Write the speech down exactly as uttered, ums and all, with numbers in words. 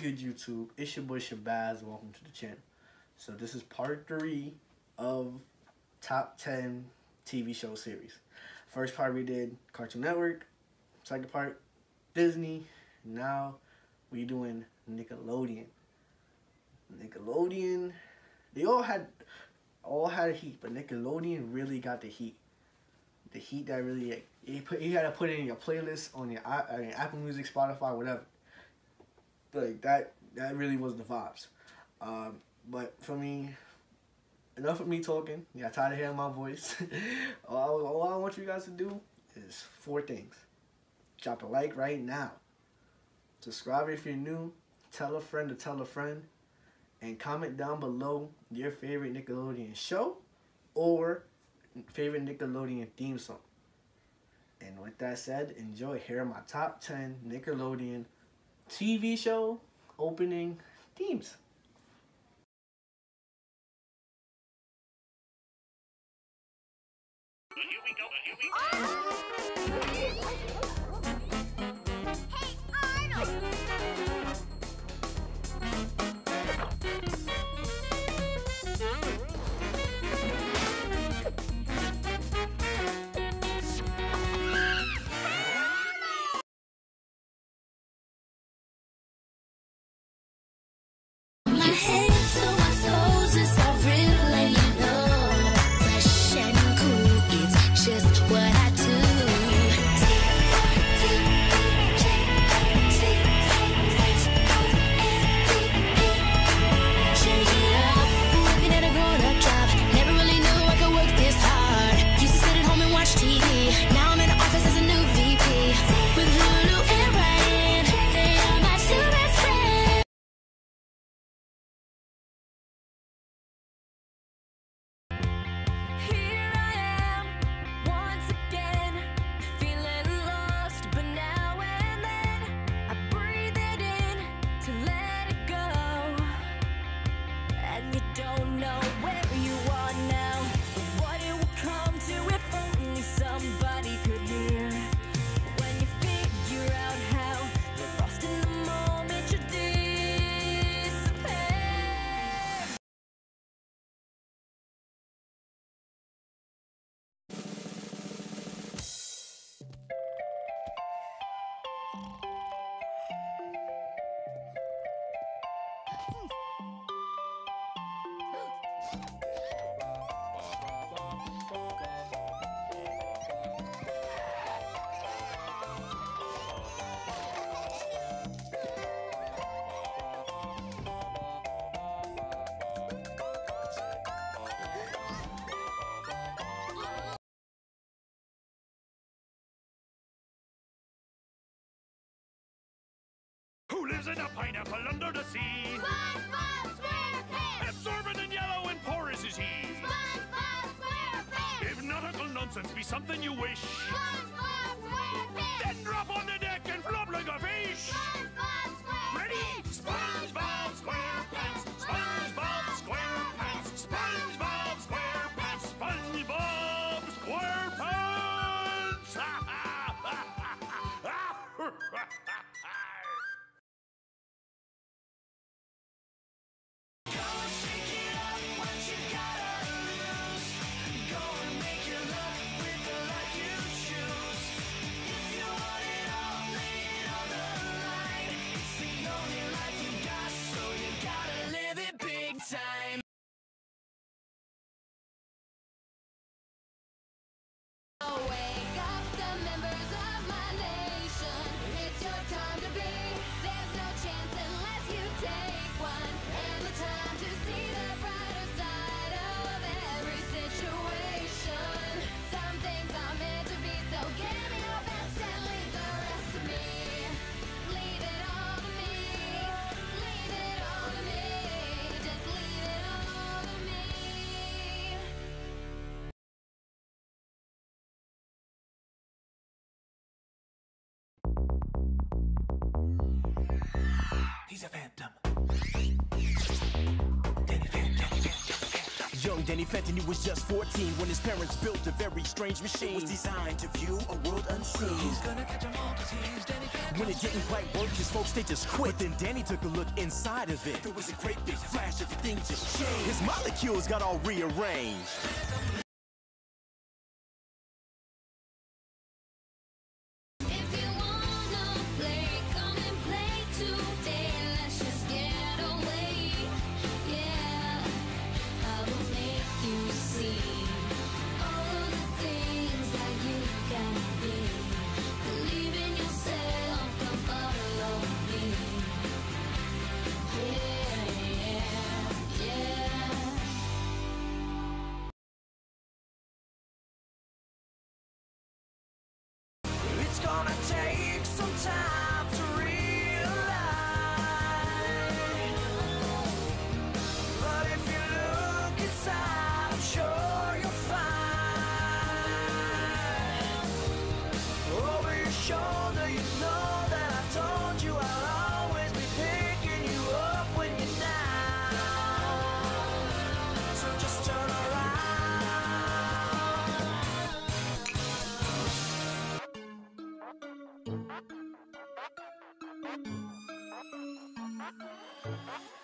good, YouTube? It's your boy Shabazz. Welcome to the channel. So this is part three of top ten T V show series. First part we did Cartoon Network, second part Disney, now we're doing Nickelodeon. Nickelodeon, they all had all had a heat, but Nickelodeon really got the heat. The heat that really, you, put, you gotta put it in your playlist on your, on your Apple Music, Spotify, whatever. Like that, that really was the vibes. Um, but for me, enough of me talking. You got tired of hearing my voice. all, I, all I want you guys to do is four things. Drop a like right now. Subscribe if you're new. Tell a friend to tell a friend. And comment down below your favorite Nickelodeon show or favorite Nickelodeon theme song. And with that said, enjoy. Here are my top ten Nickelodeon T V show opening themes. Here we go, here we go. Hey, Arnold! In a pineapple under the sea, SpongeBob SquarePants. Absorbent and yellow and porous is he, SpongeBob SquarePants. If nautical nonsense be something you wish, SpongeBob SquarePants. Then drop on the deck and flop like a fish, SpongeBob SquarePants. Ready? SpongeBob SquarePants, SpongeBob SquarePants, SpongeBob SquarePants, SpongeBob SquarePants. Ha ha ha ha ha. He's a phantom. Danny Phantom. Yo, Danny Phantom, he was just fourteen when his parents built a very strange machine. It was designed to view a world unseen. He's gonna catch 'em all 'cause he's Danny Phantom. When it didn't quite work, his folks, they just quit. But then Danny took a look inside of it. There was a great big flash, everything just changed. His molecules got all rearranged. Bye.